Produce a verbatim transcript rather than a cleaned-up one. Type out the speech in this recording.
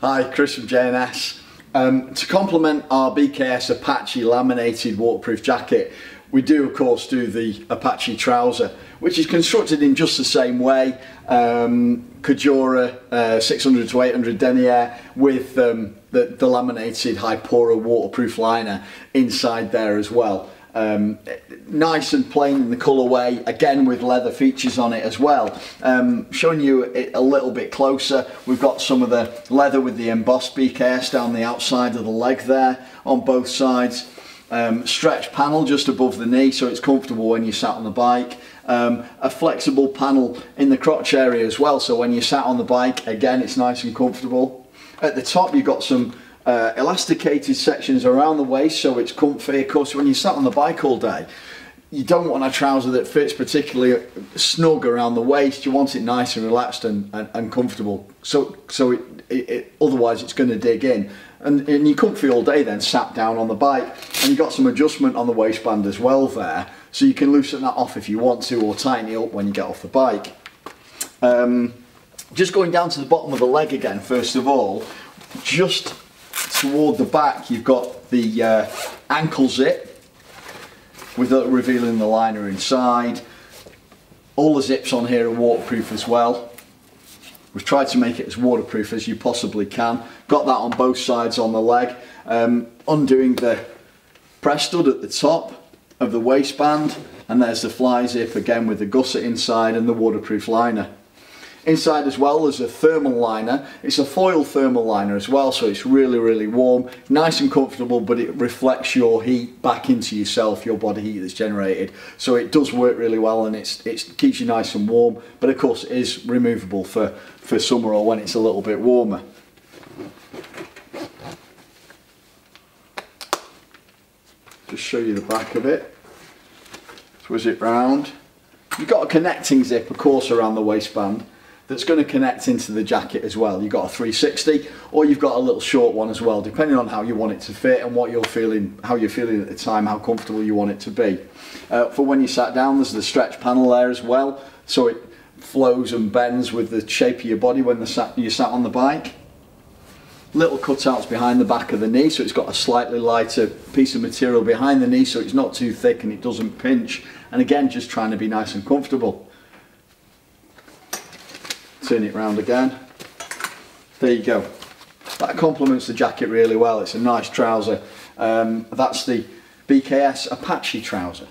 Hi, Chris from J and S. Um, to complement our B K S Apache laminated waterproof jacket, we do of course do the Apache trouser, which is constructed in just the same way, um, Cordura uh, six hundred to eight hundred denier with um, the, the laminated Hypora waterproof liner inside there as well. Um, nice and plain in the colourway, again with leather features on it as well. Um, showing you it a little bit closer, we've got some of the leather with the embossed B K S down the outside of the leg there on both sides. Um, stretch panel just above the knee, so it's comfortable when you sat on the bike. Um, a flexible panel in the crotch area as well, so when you sat on the bike, again it's nice and comfortable. At the top you've got some Uh, elasticated sections around the waist, so it's comfy. Of course, when you sat on the bike all day, you don't want a trouser that fits particularly snug around the waist. You want it nice and relaxed and, and, and comfortable, so so it, it, it otherwise it's going to dig in, and, and you're comfy all day then sat down on the bike. And you've got some adjustment on the waistband as well there, so you can loosen that off if you want to, or tighten it up when you get off the bike. Um, just going down to the bottom of the leg again, first of all, just toward the back you've got the uh, ankle zip without revealing the liner inside. All the zips on here are waterproof as well. We've tried to make it as waterproof as you possibly can. Got that on both sides on the leg. Um, undoing the press stud at the top of the waistband, and there's the fly zip again with the gusset inside and the waterproof liner. Inside as well there's a thermal liner. It's a foil thermal liner as well, so it's really really warm, nice and comfortable, but it reflects your heat back into yourself, your body heat that's generated, so it does work really well, and it's, it keeps you nice and warm, but of course it is removable for, for summer or when it's a little bit warmer. Just show you the back of it, twist it round. You've got a connecting zip of course around the waistband that's going to connect into the jacket as well. You've got a three sixty, or you've got a little short one as well, depending on how you want it to fit and what you're feeling, how you're feeling at the time, how comfortable you want it to be. Uh, for when you sat down, there's the stretch panel there as well, so it flows and bends with the shape of your body when the sat, you sat on the bike. Little cutouts behind the back of the knee, so it's got a slightly lighter piece of material behind the knee, so it's not too thick and it doesn't pinch. And again, just trying to be nice and comfortable. Turn it round again. There you go. That complements the jacket really well. It's a nice trouser. Um, that's the B K S Apache trouser.